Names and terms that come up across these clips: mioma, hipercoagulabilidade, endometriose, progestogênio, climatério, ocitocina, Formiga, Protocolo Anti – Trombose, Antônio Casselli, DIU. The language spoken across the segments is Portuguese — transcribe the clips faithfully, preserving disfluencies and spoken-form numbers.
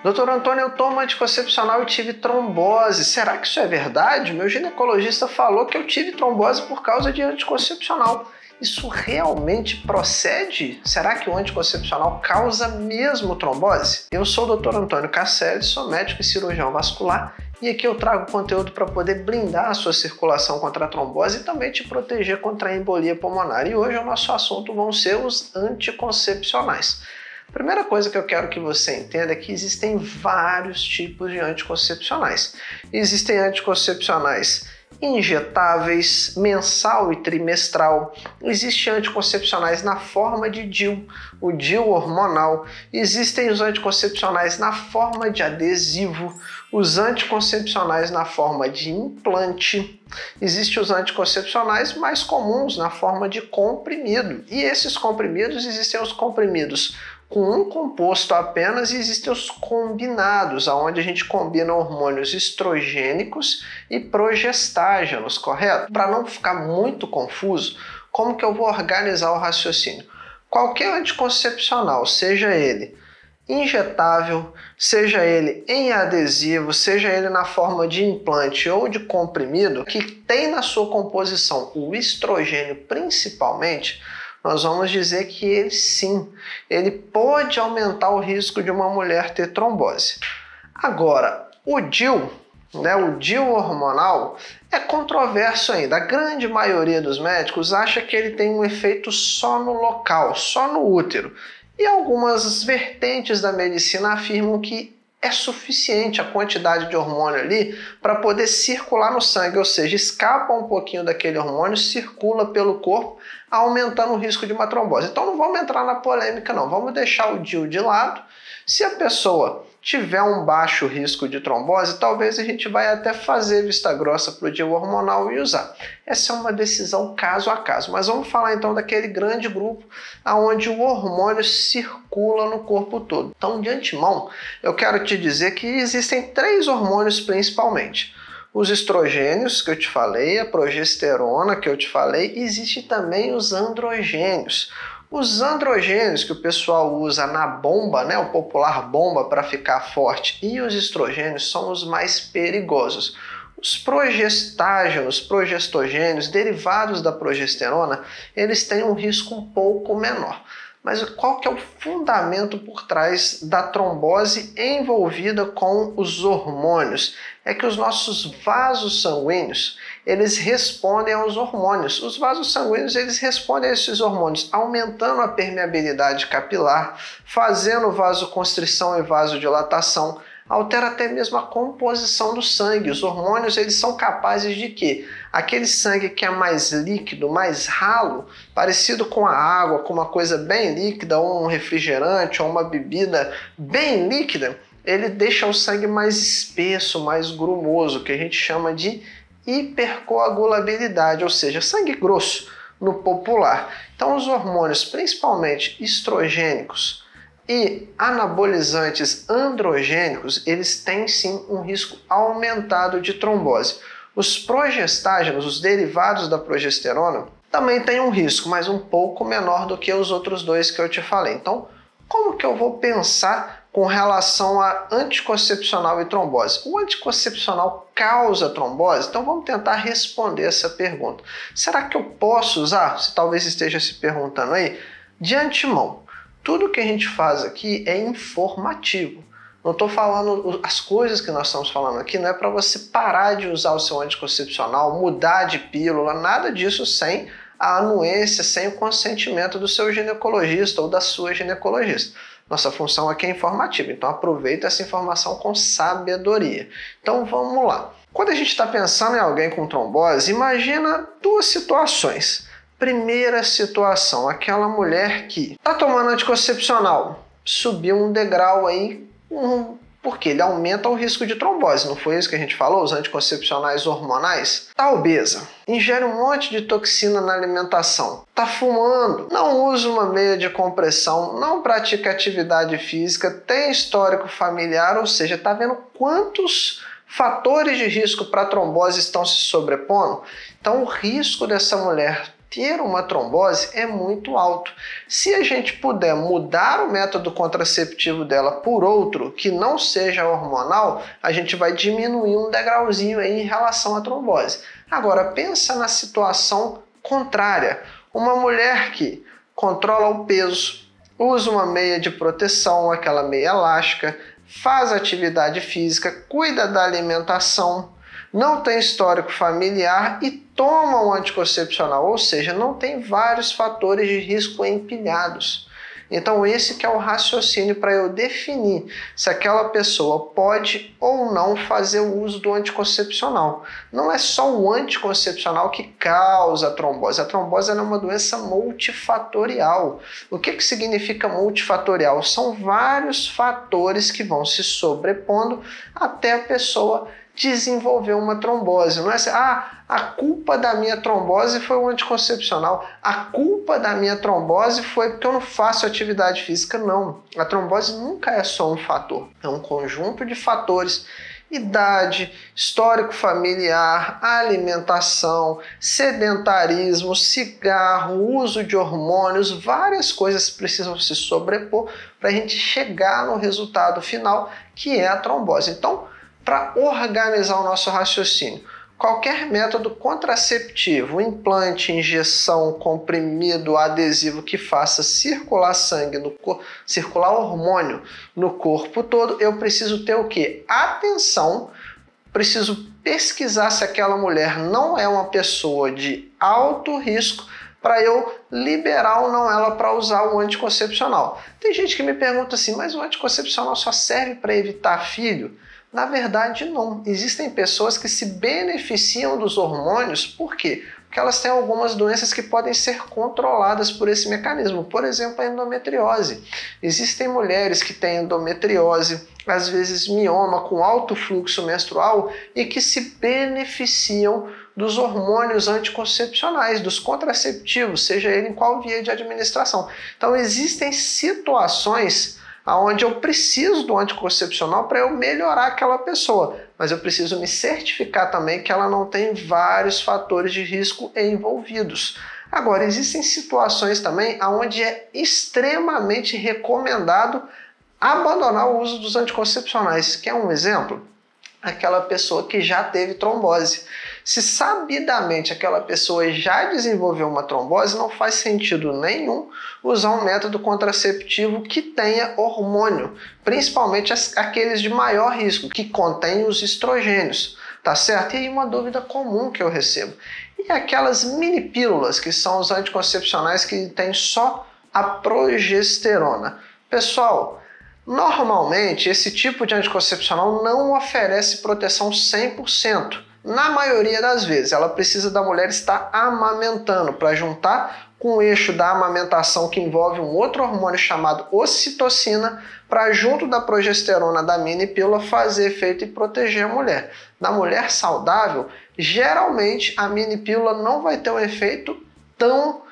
Doutor Antônio, eu tomo anticoncepcional e tive trombose. Será que isso é verdade? Meu ginecologista falou que eu tive trombose por causa de anticoncepcional. Isso realmente procede? Será que o anticoncepcional causa mesmo trombose? Eu sou o doutor Antônio Casselli, sou médico e cirurgião vascular e aqui eu trago conteúdo para poder blindar a sua circulação contra a trombose e também te proteger contra a embolia pulmonar. E hoje o nosso assunto vão ser os anticoncepcionais. A primeira coisa que eu quero que você entenda é que existem vários tipos de anticoncepcionais. Existem anticoncepcionais injetáveis, mensal e trimestral. Existem anticoncepcionais na forma de D I U, o D I U hormonal. Existem os anticoncepcionais na forma de adesivo, os anticoncepcionais na forma de implante. Existem os anticoncepcionais mais comuns na forma de comprimido. E esses comprimidos, existem os comprimidos com um composto apenas e existem os combinados, onde a gente combina hormônios estrogênicos e progestágenos, correto? Para não ficar muito confuso, como que eu vou organizar o raciocínio? Qualquer anticoncepcional, seja ele injetável, seja ele em adesivo, seja ele na forma de implante ou de comprimido, que tem na sua composição o estrogênio principalmente, nós vamos dizer que ele sim, ele pode aumentar o risco de uma mulher ter trombose. Agora, o D I U, né, o D I U hormonal, é controverso ainda. A grande maioria dos médicos acha que ele tem um efeito só no local, só no útero. E algumas vertentes da medicina afirmam que é suficiente a quantidade de hormônio ali para poder circular no sangue, ou seja, escapa um pouquinho daquele hormônio, circula pelo corpo, aumentando o risco de uma trombose. Então não vamos entrar na polêmica não, vamos deixar o D I U de lado. Se a pessoa tiver um baixo risco de trombose, talvez a gente vai até fazer vista grossa para o D I U hormonal e usar. Essa é uma decisão caso a caso, mas vamos falar então daquele grande grupo onde o hormônio circula no corpo todo. Então, de antemão, eu quero te dizer que existem três hormônios principalmente. Os estrogênios, que eu te falei, a progesterona, que eu te falei, e existe também os androgênios. Os androgênios que o pessoal usa na bomba, né, o popular bomba para ficar forte, e os estrogênios são os mais perigosos. Os progestágenos, progestogênios, derivados da progesterona, eles têm um risco um pouco menor. Mas qual que é o fundamento por trás da trombose envolvida com os hormônios? É que os nossos vasos sanguíneos, eles respondem aos hormônios. Os vasos sanguíneos, eles respondem a esses hormônios, aumentando a permeabilidade capilar, fazendo vasoconstrição e vasodilatação, altera até mesmo a composição do sangue. Os hormônios, eles são capazes de quê? Aquele sangue que é mais líquido, mais ralo, parecido com a água, com uma coisa bem líquida, ou um refrigerante, ou uma bebida bem líquida, ele deixa o sangue mais espesso, mais grumoso, que a gente chama de hipercoagulabilidade, ou seja, sangue grosso no popular. Então os hormônios, principalmente estrogênicos e anabolizantes androgênicos, eles têm sim um risco aumentado de trombose. Os progestágenos, os derivados da progesterona, também têm um risco, mas um pouco menor do que os outros dois que eu te falei. Então, como que eu vou pensar com relação a anticoncepcional e trombose? O anticoncepcional causa trombose? Então vamos tentar responder essa pergunta. Será que eu posso usar? Você talvez esteja se perguntando aí. De antemão, tudo que a gente faz aqui é informativo. Não estou falando, as coisas que nós estamos falando aqui não é para você parar de usar o seu anticoncepcional, mudar de pílula, nada disso sem a anuência, sem o consentimento do seu ginecologista ou da sua ginecologista. Nossa função aqui é informativa, então aproveita essa informação com sabedoria. Então vamos lá. Quando a gente está pensando em alguém com trombose, imagina duas situações. Primeira situação, aquela mulher que está tomando anticoncepcional, subiu um degrau aí, um, porque ele aumenta o risco de trombose, não foi isso que a gente falou? Os anticoncepcionais hormonais? Está obesa, ingere um monte de toxina na alimentação, está fumando, não usa uma meia de compressão, não pratica atividade física, tem histórico familiar, ou seja, está vendo quantos fatores de risco para trombose estão se sobrepondo? Então o risco dessa mulher ter uma trombose é muito alto. Se a gente puder mudar o método contraceptivo dela por outro que não seja hormonal, a gente vai diminuir um degrauzinho aí em relação à trombose. Agora, pensa na situação contrária. Uma mulher que controla o peso, usa uma meia de proteção, aquela meia elástica, faz atividade física, cuida da alimentação, não tem histórico familiar e toma um anticoncepcional, ou seja, não tem vários fatores de risco empilhados. Então esse que é o raciocínio para eu definir se aquela pessoa pode ou não fazer o uso do anticoncepcional. Não é só o anticoncepcional que causa a trombose. A trombose é uma doença multifatorial. O que que significa multifatorial? São vários fatores que vão se sobrepondo até a pessoa desenvolver uma trombose. Não é assim, ah, a culpa da minha trombose foi o anticoncepcional, a culpa da minha trombose foi porque eu não faço atividade física. Não, a trombose nunca é só um fator, é um conjunto de fatores: idade, histórico familiar, alimentação, sedentarismo, cigarro, uso de hormônios, várias coisas precisam se sobrepor para a gente chegar no resultado final, que é a trombose. Então, para organizar o nosso raciocínio, qualquer método contraceptivo, implante, injeção, comprimido, adesivo que faça circular sangue, no corpo, circular hormônio no corpo todo, eu preciso ter o quê? Atenção, preciso pesquisar se aquela mulher não é uma pessoa de alto risco para eu liberar ou não ela para usar o anticoncepcional. Tem gente que me pergunta assim, mas o anticoncepcional só serve para evitar filho? Na verdade, não. Existem pessoas que se beneficiam dos hormônios. Por quê? Porque elas têm algumas doenças que podem ser controladas por esse mecanismo. Por exemplo, a endometriose. Existem mulheres que têm endometriose, às vezes mioma com alto fluxo menstrual, e que se beneficiam dos hormônios anticoncepcionais, dos contraceptivos, seja ele em qual via de administração. Então, existem situações aonde eu preciso do anticoncepcional para eu melhorar aquela pessoa, mas eu preciso me certificar também que ela não tem vários fatores de risco envolvidos. Agora, existem situações também aonde é extremamente recomendado abandonar o uso dos anticoncepcionais. Quer um exemplo? Aquela pessoa que já teve trombose. Se sabidamente aquela pessoa já desenvolveu uma trombose, não faz sentido nenhum usar um método contraceptivo que tenha hormônio, principalmente aqueles de maior risco, que contém os estrogênios, tá certo? E aí uma dúvida comum que eu recebo. E aquelas mini pílulas, que são os anticoncepcionais que têm só a progesterona. Pessoal, normalmente esse tipo de anticoncepcional não oferece proteção cem por cento. Na maioria das vezes, ela precisa da mulher estar amamentando para juntar com o eixo da amamentação, que envolve um outro hormônio chamado ocitocina, para junto da progesterona da mini pílula fazer efeito e proteger a mulher. Na mulher saudável, geralmente a mini pílula não vai ter um efeito tão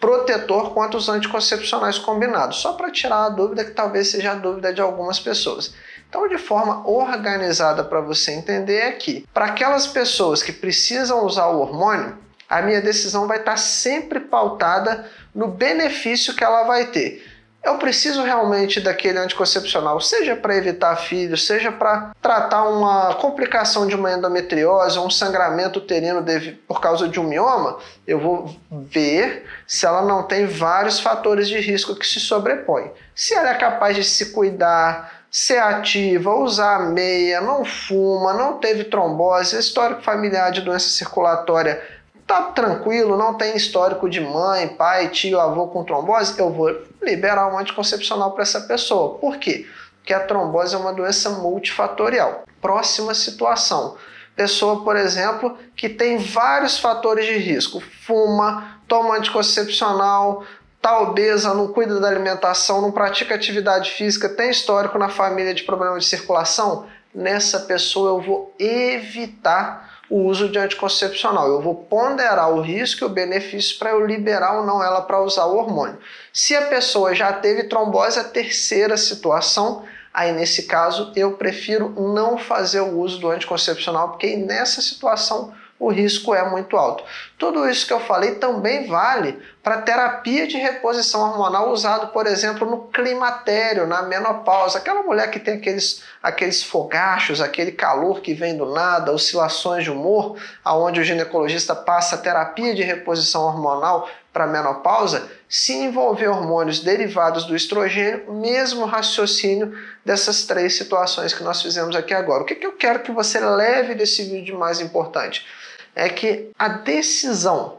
protetor quanto os anticoncepcionais combinados, só para tirar a dúvida, que talvez seja a dúvida de algumas pessoas. Então, de forma organizada para você entender aqui, para aquelas pessoas que precisam usar o hormônio, a minha decisão vai estar sempre pautada no benefício que ela vai ter. Eu preciso realmente daquele anticoncepcional, seja para evitar filhos, seja para tratar uma complicação de uma endometriose, ou um sangramento uterino por causa de um mioma. Eu vou ver se ela não tem vários fatores de risco que se sobrepõem. Se ela é capaz de se cuidar, ser ativa, usar meia, não fuma, não teve trombose, histórico familiar de doença circulatória tá tranquilo, não tem histórico de mãe, pai, tio, avô com trombose, eu vou liberar um anticoncepcional para essa pessoa. Por quê? Porque a trombose é uma doença multifatorial. Próxima situação. Pessoa, por exemplo, que tem vários fatores de risco. Fuma, toma anticoncepcional, está obesa, não cuida da alimentação, não pratica atividade física, tem histórico na família de problema de circulação. Nessa pessoa eu vou evitar o uso de anticoncepcional. Eu vou ponderar o risco e o benefício para eu liberar ou não ela para usar o hormônio. Se a pessoa já teve trombose, a terceira situação, aí nesse caso eu prefiro não fazer o uso do anticoncepcional, porque nessa situação o risco é muito alto. Tudo isso que eu falei também vale para terapia de reposição hormonal usado, por exemplo, no climatério, na menopausa. Aquela mulher que tem aqueles, aqueles fogachos, aquele calor que vem do nada, oscilações de humor, aonde o ginecologista passa terapia de reposição hormonal para menopausa, se envolver hormônios derivados do estrogênio, mesmo raciocínio dessas três situações que nós fizemos aqui agora. O que que eu quero que você leve desse vídeo de mais importante? É que a decisão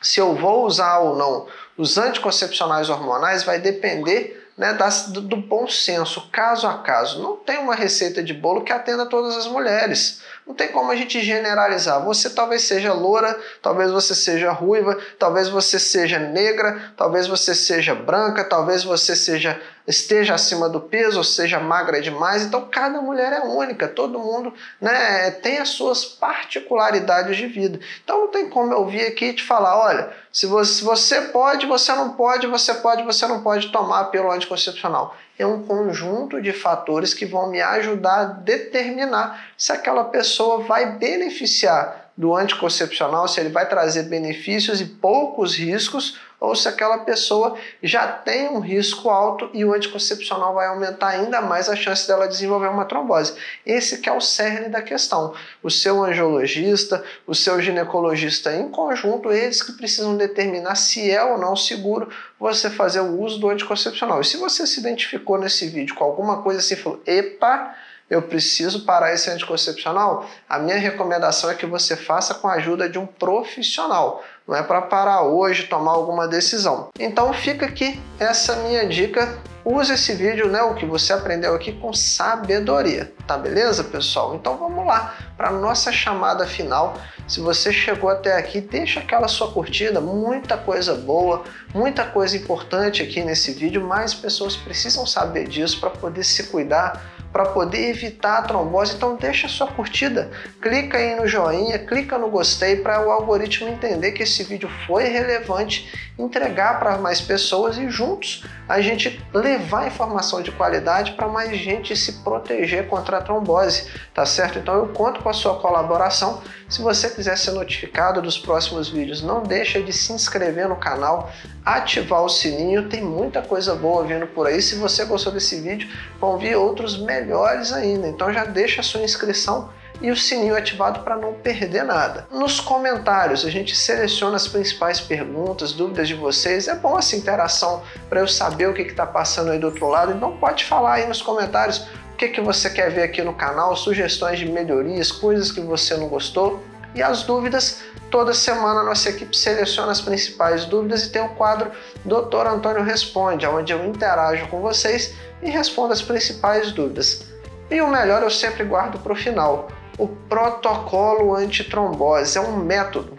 se eu vou usar ou não os anticoncepcionais hormonais vai depender, né, das, do, do bom senso, caso a caso. Não tem uma receita de bolo que atenda todas as mulheres. Não tem como a gente generalizar. Você talvez seja loura, talvez você seja ruiva, talvez você seja negra, talvez você seja branca, talvez você seja esteja acima do peso, ou seja magra demais. Então cada mulher é única, todo mundo, né, tem as suas particularidades de vida. Então não tem como eu vir aqui e te falar, olha, se você, você pode, você não pode, você pode, você não pode tomar pelo anticoncepcional. É um conjunto de fatores que vão me ajudar a determinar se aquela pessoa vai beneficiar do anticoncepcional, se ele vai trazer benefícios e poucos riscos, ou se aquela pessoa já tem um risco alto e o anticoncepcional vai aumentar ainda mais a chance dela desenvolver uma trombose. Esse que é o cerne da questão. O seu angiologista, o seu ginecologista em conjunto, eles que precisam determinar se é ou não seguro você fazer o uso do anticoncepcional. E se você se identificou nesse vídeo com alguma coisa assim, falou, epa, eu preciso parar esse anticoncepcional, a minha recomendação é que você faça com a ajuda de um profissional. Não é para parar hoje, tomar alguma decisão. Então fica aqui essa minha dica. Use esse vídeo, né, o que você aprendeu aqui, com sabedoria. Tá beleza, pessoal? Então vamos lá para a nossa chamada final. Se você chegou até aqui, deixa aquela sua curtida. Muita coisa boa, muita coisa importante aqui nesse vídeo. Mais pessoas precisam saber disso para poder se cuidar, para poder evitar a trombose. Então deixa a sua curtida, clica aí no joinha, clica no gostei para o algoritmo entender que esse vídeo foi relevante, entregar para mais pessoas e juntos a gente levar informação de qualidade para mais gente se proteger contra a trombose, tá certo? Então eu conto com a sua colaboração. Se você quiser ser notificado dos próximos vídeos, não deixa de se inscrever no canal, ativar o sininho, tem muita coisa boa vindo por aí. Se você gostou desse vídeo, vão vir outros melhores ainda, então já deixa a sua inscrição e o sininho ativado para não perder nada. Nos comentários a gente seleciona as principais perguntas, dúvidas de vocês. É bom essa interação para eu saber o que está passando aí do outro lado. Então pode falar aí nos comentários o que, que você quer ver aqui no canal, sugestões de melhorias, coisas que você não gostou. E as dúvidas, toda semana a nossa equipe seleciona as principais dúvidas e tem o quadro doutor Antônio Responde, onde eu interajo com vocês e respondo as principais dúvidas. E o melhor eu sempre guardo para o final. O protocolo anti-trombose é um método,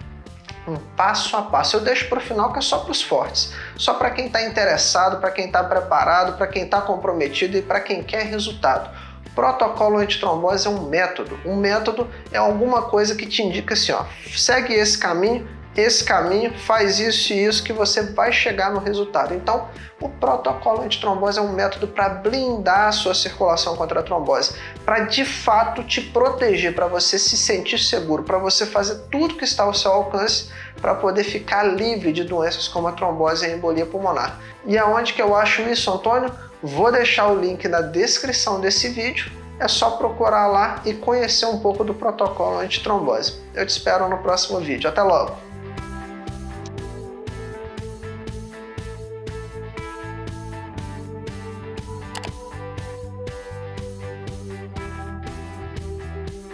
um passo a passo. Eu deixo para o final que é só para os fortes, só para quem está interessado, para quem está preparado, para quem está comprometido e para quem quer resultado. Protocolo anti-trombose é um método. Um método é alguma coisa que te indica assim, ó, segue esse caminho, esse caminho, faz isso e isso que você vai chegar no resultado. Então, o protocolo anti-trombose é um método para blindar a sua circulação contra a trombose, para de fato te proteger, para você se sentir seguro, para você fazer tudo que está ao seu alcance para poder ficar livre de doenças como a trombose e a embolia pulmonar. E aonde que eu acho isso, Antônio? Vou deixar o link na descrição desse vídeo. É só procurar lá e conhecer um pouco do protocolo anti-trombose. Eu te espero no próximo vídeo. Até logo!